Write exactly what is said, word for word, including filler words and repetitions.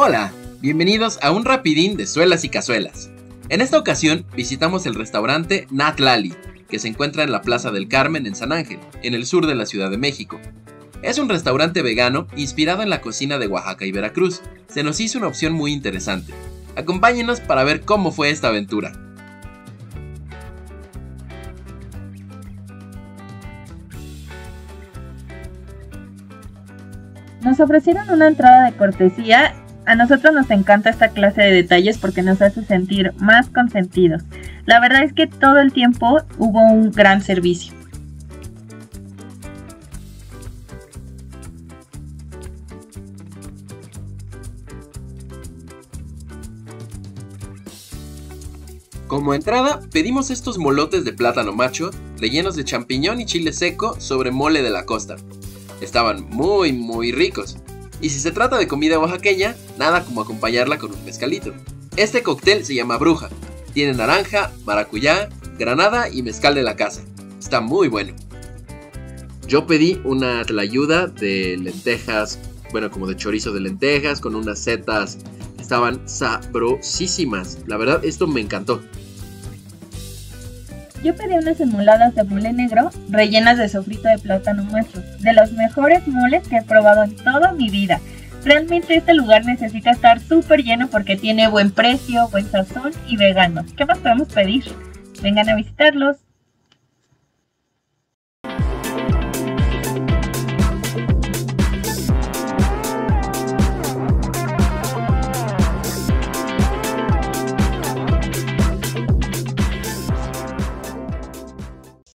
Hola, bienvenidos a un rapidín de Suelas y Cazuelas. En esta ocasión visitamos el restaurante Na Tlali, que se encuentra en la Plaza del Carmen en San Ángel, en el sur de la Ciudad de México. Es un restaurante vegano inspirado en la cocina de Oaxaca y Veracruz. Se nos hizo una opción muy interesante. Acompáñenos para ver cómo fue esta aventura. Nos ofrecieron una entrada de cortesía. A nosotros nos encanta esta clase de detalles porque nos hace sentir más consentidos. La verdad es que todo el tiempo hubo un gran servicio. Como entrada, pedimos estos molotes de plátano macho, rellenos de champiñón y chile seco sobre mole de la costa. Estaban muy muy ricos. Y si se trata de comida oaxaqueña, nada como acompañarla con un mezcalito. Este cóctel se llama Bruja. Tiene naranja, maracuyá, granada y mezcal de la casa. Está muy bueno. Yo pedí una tlayuda de lentejas, bueno, como de chorizo de lentejas, con unas setas. Estaban sabrosísimas. La verdad, esto me encantó. Yo pedí unas enmoladas de mole negro rellenas de sofrito de plátano macho, de los mejores moles que he probado en toda mi vida. Realmente este lugar necesita estar súper lleno porque tiene buen precio, buen sazón y vegano. ¿Qué más podemos pedir? Vengan a visitarlos.